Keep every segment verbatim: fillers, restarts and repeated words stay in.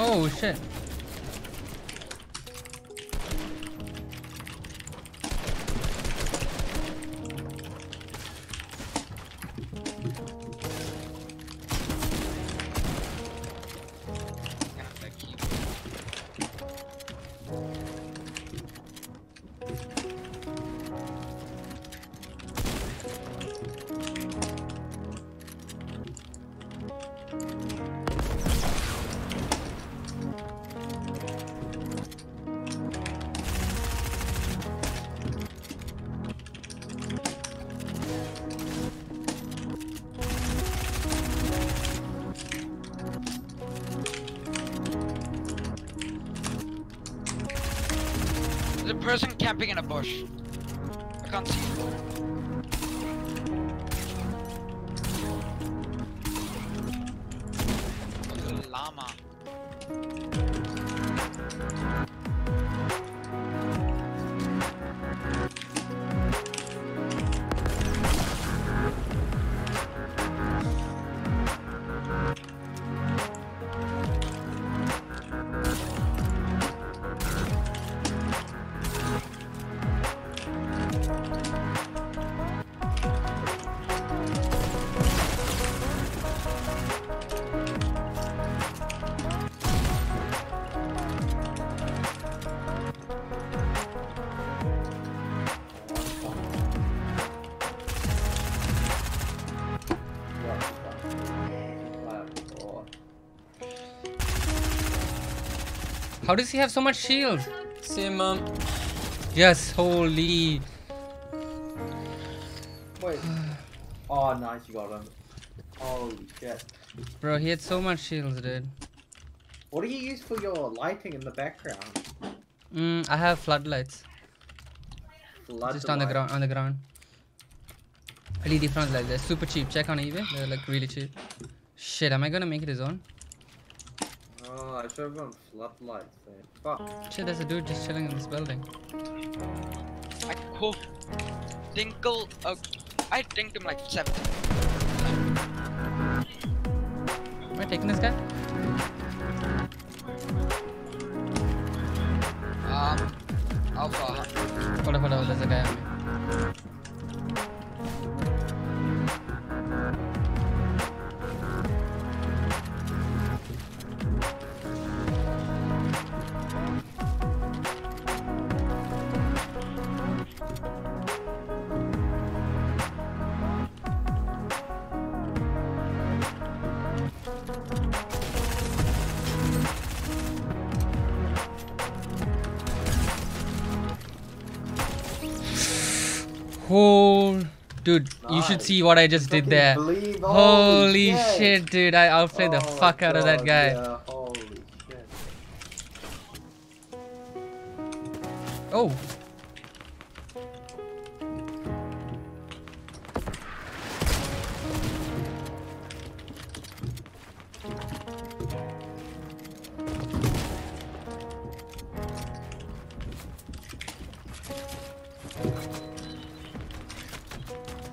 Oh shit. There's a person camping in a bush. I can't see him. There's a llama. How does he have so much shield? Same, um... Yes, holy... Wait. Oh, nice, you got him. Holy shit. Bro, he had so much shields, dude. What do you use for your lighting in the background? Mm, I have floodlights. Flood Just on the, ground, on the ground. L E D front lights, they're super cheap. Check on eBay, they're like really cheap. Shit, am I gonna make it his own? Oh, I should have gone floodlights there. Fuck. Shit, there's a dude just chilling in this building. I hope Dinkle. Uh, I dinked him like seven. Am I taking this guy? Um. Alpha. Hold on, hold on, there's a guy on me. Oh, dude, nice. You should see what I just did there. Believe, holy holy shit. shit, dude, I outplayed oh the fuck God, out of that guy. Yeah, holy shit. Oh.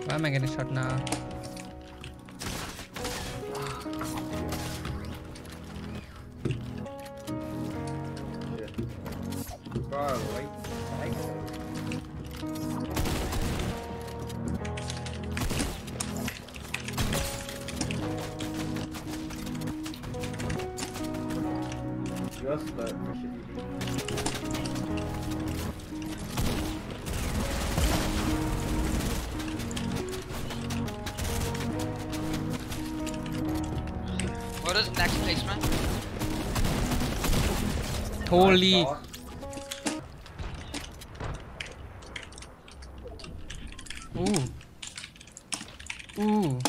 Why am I getting shot now? Just that we should be. What is next placement? Holy! Oh, ooh! Ooh!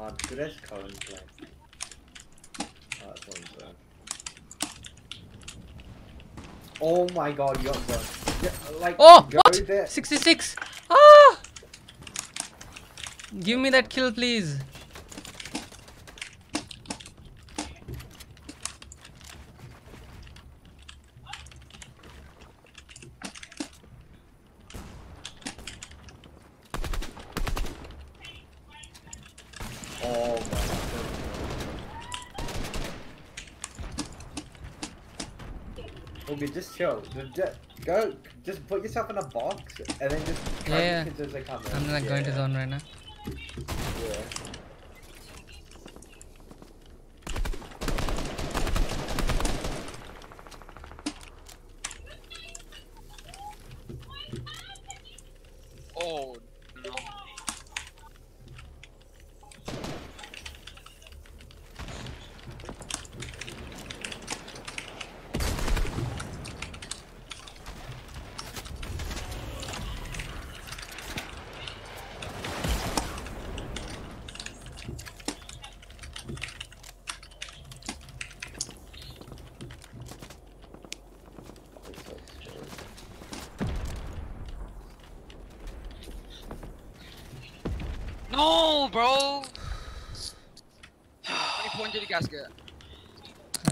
Ah, that's current play. Ah, that's one plan. Oh my god, you're done. Yeah, like, oh, go what? There. sixty-six! Ah! Give me that kill, please. Okay, just chill. Just, go. Just put yourself in a box and then just. Yeah. yeah. As they come in. I'm like yeah. going to zone right now. Yeah. No, bro! How many points did you guys get?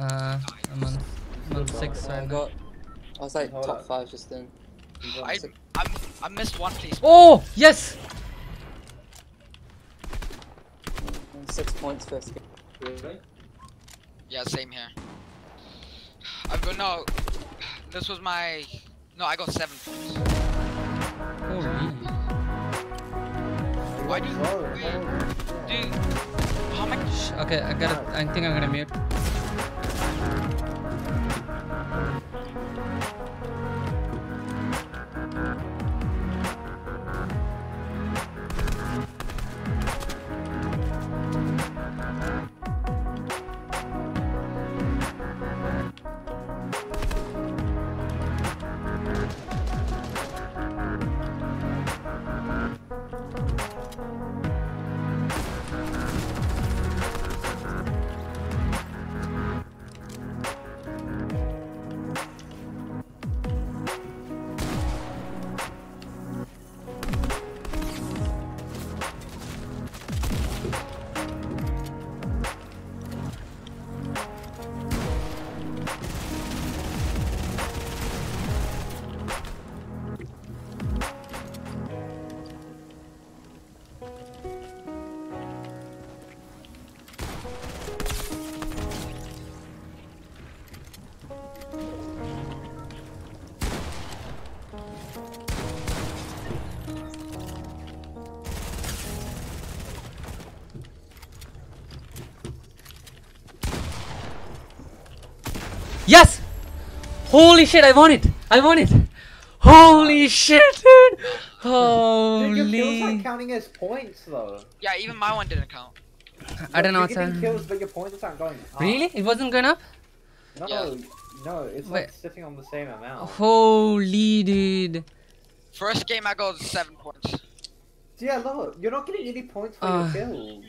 Uh, I'm on, I'm on six right now. I was like top five just then. I, I, I missed one place. Oh, yes! Six points first game. Really? Yeah, same here. I've got no. This was my. No, I got seven points. Oh, really? Why do you, do you, how much? Okay, I gotta, I think I'm gonna mute. Yes! Holy shit, I won it! I won it! Holy shit, dude! Holy... Dude, your kills aren't counting as points, though. Yeah, even my one didn't count. I don't know what's happening. You're getting kills, but your points aren't going up. Really? It wasn't going up? No, yeah. no, it's Wait. like sitting on the same amount. Holy, dude. First game I got seven points. Yeah, look, you're not getting any points for uh, your kills.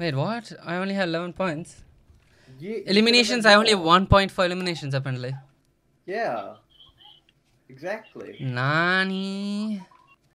Wait, what? I only had eleven points. You, eliminations, I only have one point for eliminations apparently. Yeah. Exactly. Nani?